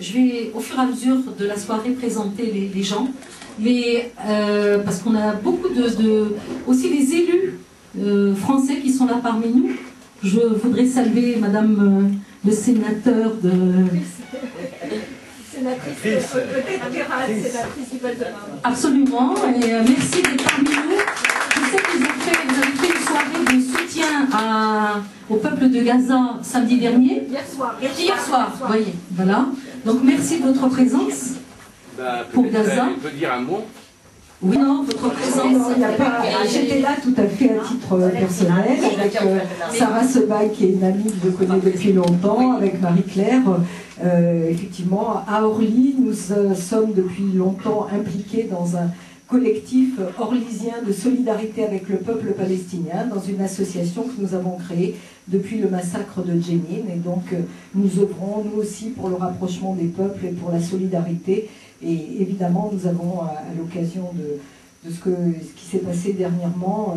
je vais au fur et à mesure de la soirée présenter les gens, mais parce qu'on a beaucoup aussi les élus français qui sont là parmi nous. Je voudrais saluer Madame le sénateur de... Sénatrice fédérale, sénatrice du Val-de-Marne. Absolument, et merci d'être parmi nous. Je sais que vous avez fait une soirée de soutien au peuple de Gaza samedi dernier. Hier soir, voyez, voilà. Donc merci de votre présence pour Gaza. On peut dire un mot? Oui, non, votre présence. J'étais là tout à fait à titre personnel, avec Sarah Sebag, qui est une amie que je connais depuis longtemps, avec Marie-Claire. Effectivement, à Orly, nous sommes depuis longtemps impliqués dans un collectif orlysien de solidarité avec le peuple palestinien, dans une association que nous avons créée depuis le massacre de Jenin. Et donc, nous œuvrons, nous aussi, pour le rapprochement des peuples et pour la solidarité. Et évidemment, nous avons, à l'occasion de ce qui s'est passé dernièrement,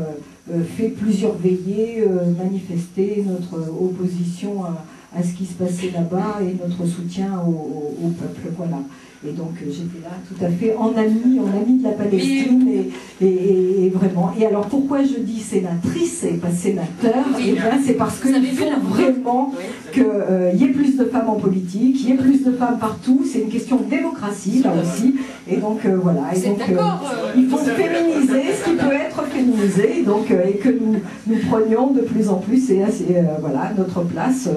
fait plusieurs veillées, manifesté notre opposition à ce qui se passait là-bas et notre soutien au peuple. Voilà. Et donc, j'étais là tout à fait en amie de la Palestine et vraiment. Et alors, pourquoi je dis sénatrice et pas sénateur? Eh bien, c'est parce que il faut vraiment qu'il y ait plus de femmes en politique, il y ait plus de femmes partout. C'est une question de démocratie, là aussi. Et donc, voilà. Et donc, il faut féminiser ce qui peut être féminisé. Donc, et que nous prenions de plus en plus voilà, notre place.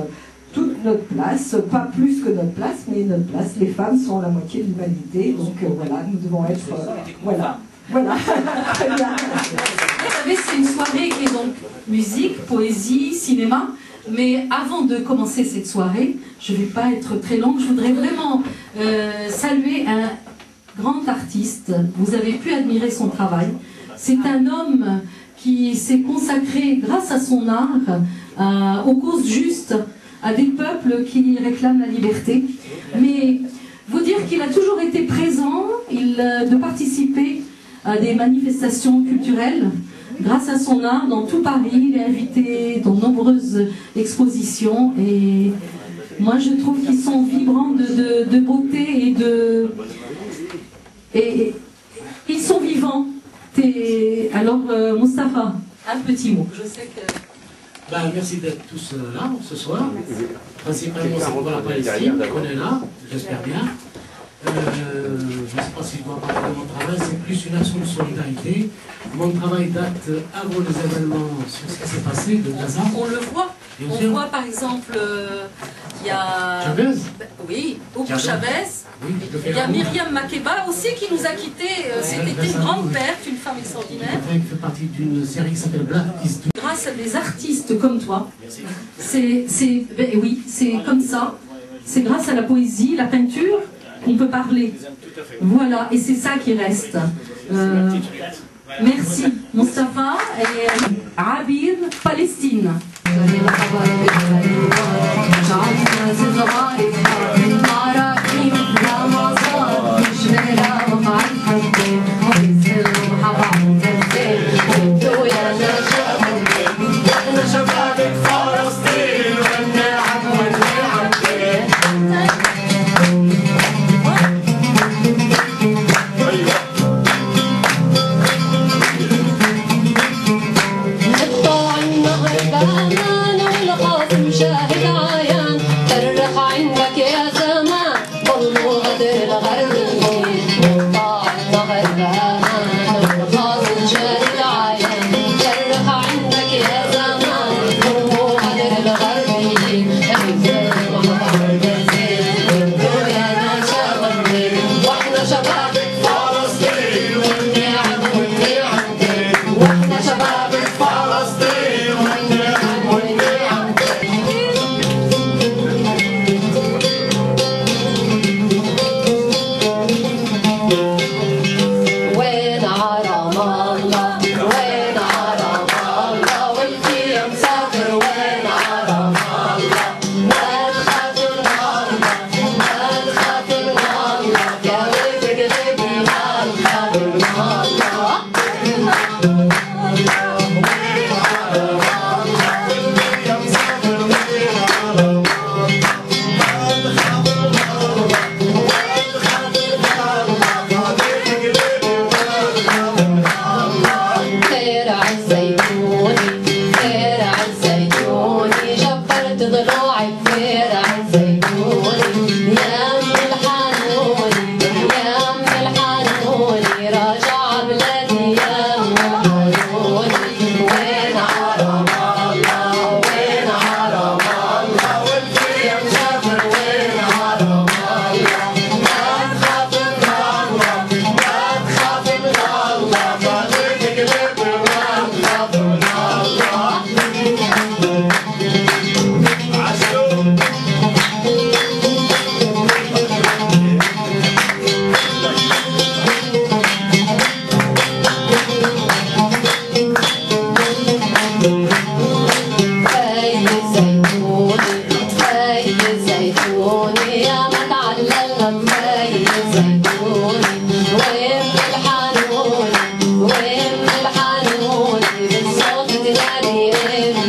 Toute notre place, pas plus que notre place, mais notre place. Les femmes sont la moitié de l'humanité, donc voilà, nous devons être... voilà. Très bien. Vous savez, c'est une soirée qui est donc musique, poésie, cinéma, mais avant de commencer cette soirée, je ne vais pas être très longue, je voudrais vraiment saluer un grand artiste. Vous avez pu admirer son travail. C'est un homme qui s'est consacré, grâce à son art, aux causes justes, à des peuples qui réclament la liberté. Mais vous dire qu'il a toujours été présent, de participer à des manifestations culturelles. Grâce à son art, dans tout Paris, il est invité dans nombreuses expositions. Et moi, je trouve qu'ils sont vibrants de beauté et ils sont vivants. Alors, Mustapha, un petit mot. Je sais que... merci d'être tous là ce soir. Principalement, c'est pour la Palestine qu'on est là, j'espère bien. Je ne sais pas si je dois parler de mon travail, c'est plus une action de solidarité. Mon travail date avant les événements sur ce qui s'est passé de Gaza. On le voit. On voit par exemple, il y a... Chavez. Oui, ou Chavez. Oui, il y a Myriam Makeba aussi qui nous a quittés. C'était une grande perte, une femme extraordinaire. Elle fait partie d'une série qui s'appelle Black History. Grâce à des artistes comme toi, c'est comme ça. C'est grâce à la poésie, la peinture, qu'on peut parler. Voilà, et c'est ça qui reste. Merci, Mustapha et Abeer Palestine. واحنا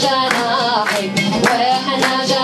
جناحك واحنا جناحك